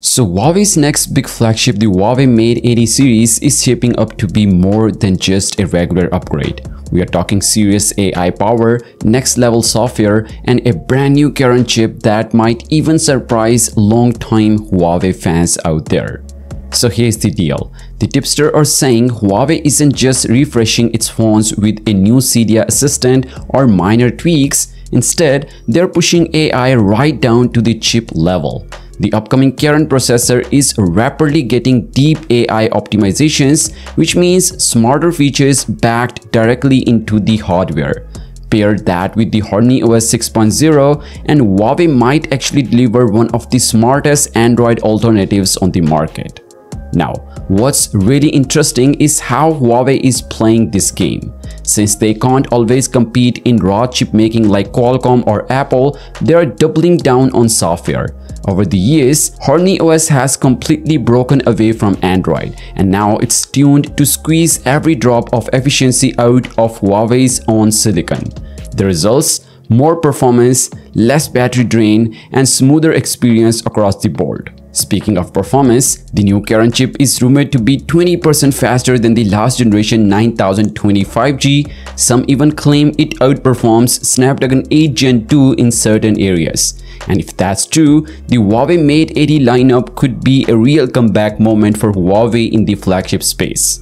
So Huawei's next big flagship, the Huawei Mate 80 series, is shaping up to be more than just a regular upgrade. We are talking serious AI power, next level software, and a brand new Kirin chip that might even surprise long-time Huawei fans out there. So here's the deal. The tipsters are saying Huawei isn't just refreshing its phones with a new Celia assistant or minor tweaks. Instead, they're pushing AI right down to the chip level. The upcoming Kirin processor is rapidly getting deep AI optimizations, which means smarter features backed directly into the hardware. Pair that with the HarmonyOS 6.0 and Huawei might actually deliver one of the smartest Android alternatives on the market. Now, what's really interesting is how Huawei is playing this game. Since they can't always compete in raw chip making like Qualcomm or Apple, they are doubling down on software. Over the years, HarmonyOS has completely broken away from Android, and now it's tuned to squeeze every drop of efficiency out of Huawei's own silicon. The results? More performance, less battery drain, and smoother experience across the board. Speaking of performance, the new Kirin chip is rumored to be 20% faster than the last generation 9025G. Some even claim it outperforms Snapdragon 8 Gen 2 in certain areas. And if that's true, the Huawei Mate 80 lineup could be a real comeback moment for Huawei in the flagship space.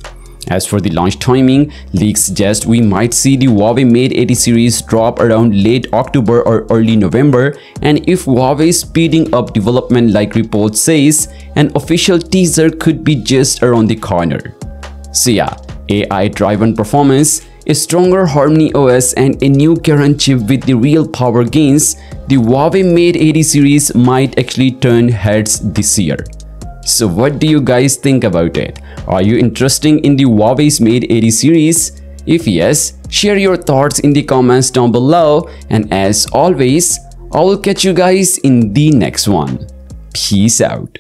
As for the launch timing, leaks suggest we might see the Huawei Mate 80 series drop around late October or early November, and if Huawei is speeding up development like report says, an official teaser could be just around the corner. So yeah, AI-driven performance, a stronger HarmonyOS, and a new Kirin chip with the real power gains, the Huawei Mate 80 series might actually turn heads this year. So what do you guys think about it? Are you interested in the Huawei's Mate 80 series? If yes, share your thoughts in the comments down below, and as always, I will catch you guys in the next one. Peace out.